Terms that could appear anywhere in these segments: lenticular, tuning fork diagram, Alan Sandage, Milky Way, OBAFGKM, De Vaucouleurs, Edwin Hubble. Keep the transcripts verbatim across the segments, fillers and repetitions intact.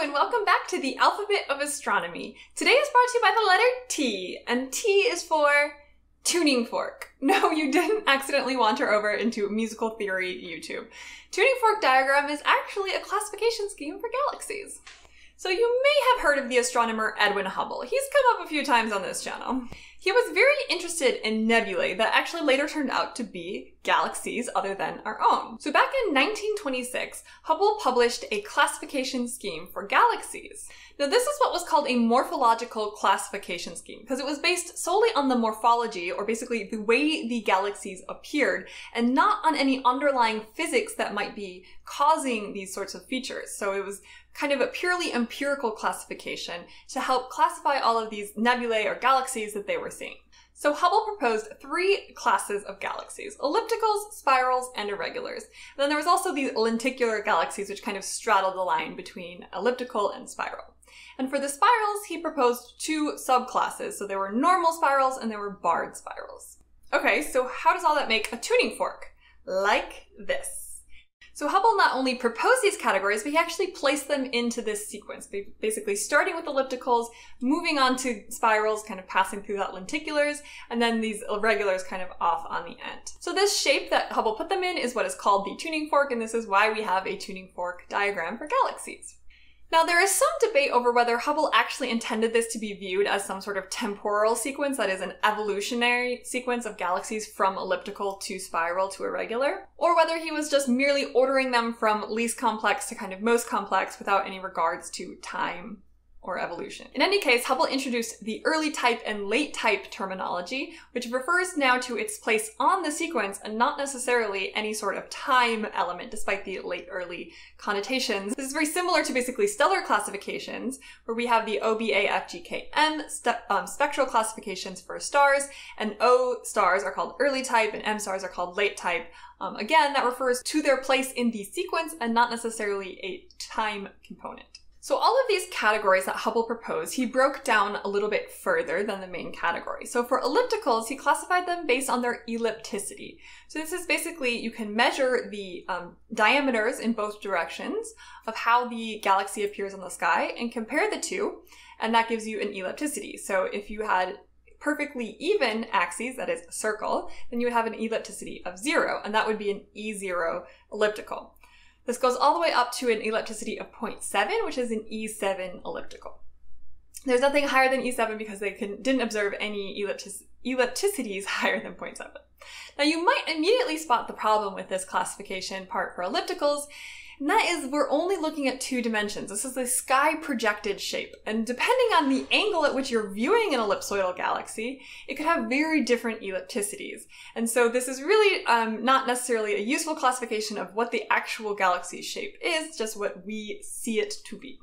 Hello and welcome back to the Alphabet of Astronomy. Today is brought to you by the letter T, and T is for tuning fork. No, you didn't accidentally wander over into musical theory YouTube. Tuning fork diagram is actually a classification scheme for galaxies. So you may have heard of the astronomer Edwin Hubble. He's come up a few times on this channel. He was very interested in nebulae that actually later turned out to be galaxies other than our own. So back in nineteen twenty-six, Hubble published a classification scheme for galaxies. Now this is what was called a morphological classification scheme because it was based solely on the morphology, or basically the way the galaxies appeared, and not on any underlying physics that might be causing these sorts of features. So it was kind of a purely empirical classification to help classify all of these nebulae or galaxies that they were seeing. So Hubble proposed three classes of galaxies: ellipticals, spirals, and irregulars. And then there was also these lenticular galaxies, which kind of straddled the line between elliptical and spiral. And for the spirals, he proposed two subclasses. So there were normal spirals and there were barred spirals. Okay, so how does all that make a tuning fork? Like this. So Hubble not only proposed these categories, but he actually placed them into this sequence, basically starting with ellipticals, moving on to spirals, kind of passing through that lenticulars, and then these irregulars kind of off on the end. So this shape that Hubble put them in is what is called the tuning fork, and this is why we have a tuning fork diagram for galaxies. Now, there is some debate over whether Hubble actually intended this to be viewed as some sort of temporal sequence, that is an evolutionary sequence of galaxies from elliptical to spiral to irregular, or whether he was just merely ordering them from least complex to kind of most complex without any regards to time or evolution. In any case, Hubble introduced the early type and late type terminology, which refers now to its place on the sequence and not necessarily any sort of time element, despite the late-early connotations. This is very similar to basically stellar classifications, where we have the O B A F G K M st um, spectral classifications for stars, and O stars are called early type and M stars are called late type. Um, again, that refers to their place in the sequence and not necessarily a time component. So all of these categories that Hubble proposed, he broke down a little bit further than the main category. So for ellipticals, he classified them based on their ellipticity. So this is basically, you can measure the um, diameters in both directions of how the galaxy appears on the sky and compare the two, and that gives you an ellipticity. So if you had perfectly even axes, that is a circle, then you would have an ellipticity of zero, and that would be an E zero elliptical. This goes all the way up to an ellipticity of zero point seven, which is an E seven elliptical. There's nothing higher than E seven because they can, didn't observe any elliptic, ellipticities higher than zero point seven. Now you might immediately spot the problem with this classification part for ellipticals, and that is we're only looking at two dimensions. This is a sky projected shape, and depending on the angle at which you're viewing an ellipsoidal galaxy, it could have very different ellipticities. And so this is really um, not necessarily a useful classification of what the actual galaxy shape is, just what we see it to be.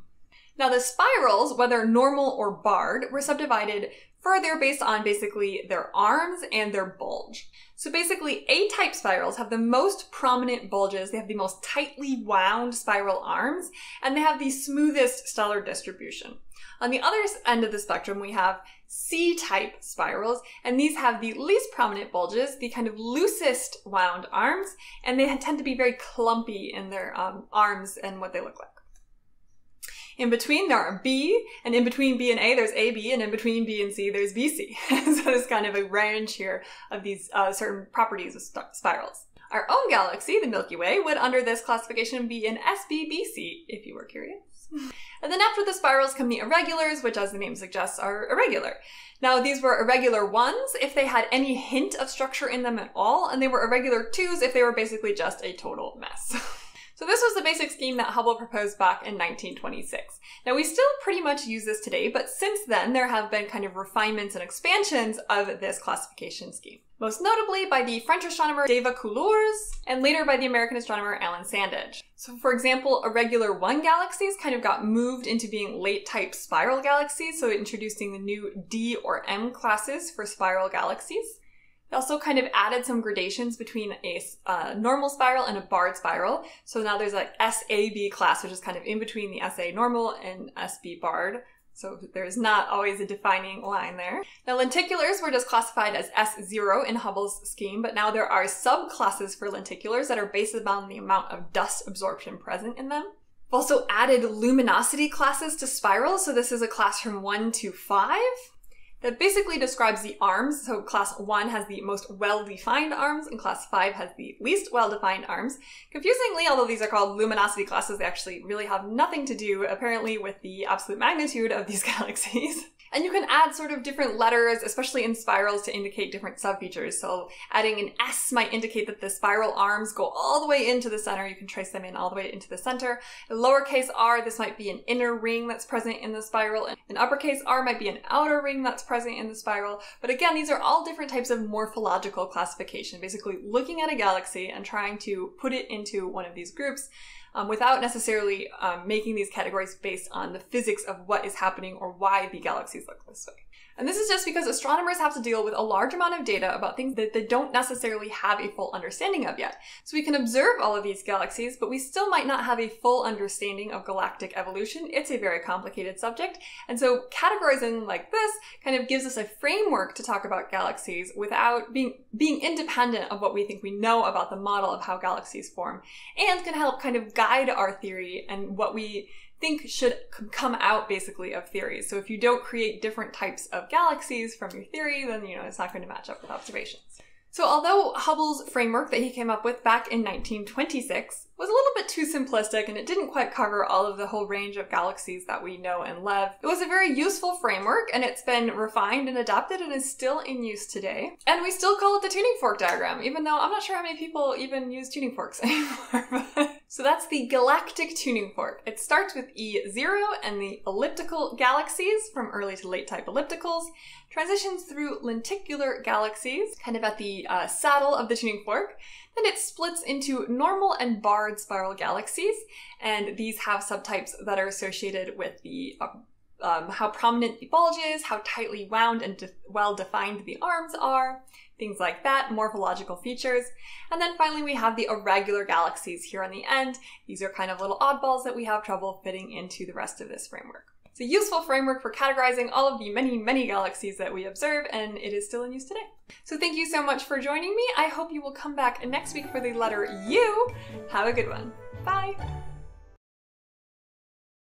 Now the spirals, whether normal or barred, were subdivided further based on basically their arms and their bulge. So basically A-type spirals have the most prominent bulges, they have the most tightly wound spiral arms, and they have the smoothest stellar distribution. On the other end of the spectrum, we have C-type spirals, and these have the least prominent bulges, the kind of loosest wound arms, and they tend to be very clumpy in their um, arms and what they look like. In between there are B, and in between B and A there's A B, and in between B and C there's B C. So there's kind of a range here of these uh, certain properties of spirals. Our own galaxy, the Milky Way, would under this classification be in S B B C, if you were curious. And then after the spirals come the irregulars, which as the name suggests are irregular. Now these were irregular ones if they had any hint of structure in them at all, and they were irregular twos if they were basically just a total mess. So this was the basic scheme that Hubble proposed back in nineteen twenty-six. Now we still pretty much use this today, but since then there have been kind of refinements and expansions of this classification scheme. Most notably by the French astronomer De Vaucouleurs, and later by the American astronomer Alan Sandage. So for example, irregular one galaxies kind of got moved into being late type spiral galaxies, so introducing the new D or M classes for spiral galaxies. They also kind of added some gradations between a uh, normal spiral and a barred spiral. So now there's like S A B class, which is kind of in between the S A normal and S B barred. So there's not always a defining line there. Now lenticulars were just classified as S zero in Hubble's scheme, but now there are subclasses for lenticulars that are based upon the amount of dust absorption present in them. I've also added luminosity classes to spirals, so this is a class from one to five. That basically describes the arms, so class one has the most well-defined arms and class five has the least well-defined arms. Confusingly, although these are called luminosity classes, they actually really have nothing to do, apparently, with the absolute magnitude of these galaxies. And you can add sort of different letters, especially in spirals, to indicate different sub-features. So adding an S might indicate that the spiral arms go all the way into the center. You can trace them in all the way into the center. A lowercase r, this might be an inner ring that's present in the spiral. An uppercase r might be an outer ring that's present in the spiral. But again, these are all different types of morphological classification, basically looking at a galaxy and trying to put it into one of these groups. Um, without necessarily um, making these categories based on the physics of what is happening or why the galaxies look this way. And this is just because astronomers have to deal with a large amount of data about things that they don't necessarily have a full understanding of yet. So we can observe all of these galaxies, but we still might not have a full understanding of galactic evolution. It's a very complicated subject. And so categorizing like this kind of gives us a framework to talk about galaxies without being, being independent of what we think we know about the model of how galaxies form, and can help kind of guide our theory and what we think should come out basically of theories. So if you don't create different types of galaxies from your theory, then you know it's not going to match up with observations. So although Hubble's framework that he came up with back in nineteen twenty-six was a little bit too simplistic and it didn't quite cover all of the whole range of galaxies that we know and love, it was a very useful framework and it's been refined and adapted and is still in use today. And we still call it the tuning fork diagram, even though I'm not sure how many people even use tuning forks anymore. So that's the galactic tuning fork. It starts with E zero and the elliptical galaxies from early to late type ellipticals, transitions through lenticular galaxies, kind of at the uh, saddle of the tuning fork. Then it splits into normal and barred spiral galaxies, and these have subtypes that are associated with the uh, um, how prominent the bulge is, how tightly wound and de well-defined the arms are, things like that, morphological features. And then finally we have the irregular galaxies here on the end. These are kind of little oddballs that we have trouble fitting into the rest of this framework. It's a useful framework for categorizing all of the many, many galaxies that we observe, and it is still in use today. So thank you so much for joining me. I hope you will come back next week for the letter U. Have a good one. Bye!